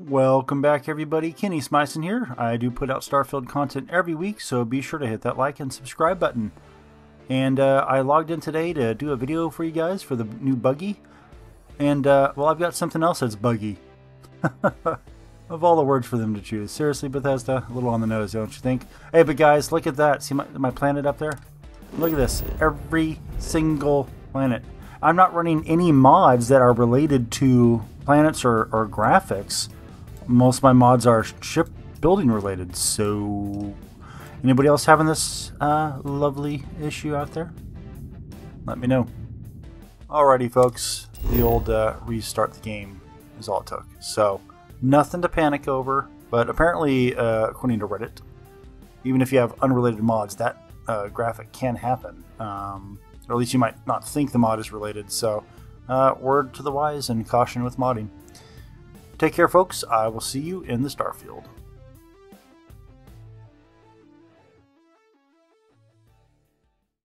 Welcome back, everybody. Kenneth Smyson here. I do put out Starfield content every week, so be sure to hit that like and subscribe button. And I logged in today to do a video for you guys for the new buggy. And, well, I've got something else that's buggy. Of all the words for them to choose. Seriously, Bethesda, a little on the nose, don't you think? Hey, but guys, look at that. See my planet up there? Look at this. Every single planet. I'm not running any mods that are related to planets or graphics. Most of my mods are ship building related, so... Anybody else having this lovely issue out there? Let me know. Alrighty, folks. The old restart the game is all it took. So, nothing to panic over, but apparently, according to Reddit, even if you have unrelated mods, that graphic can happen. Or at least you might not think the mod is related, so word to the wise and caution with modding. Take care, folks. I will see you in the Starfield.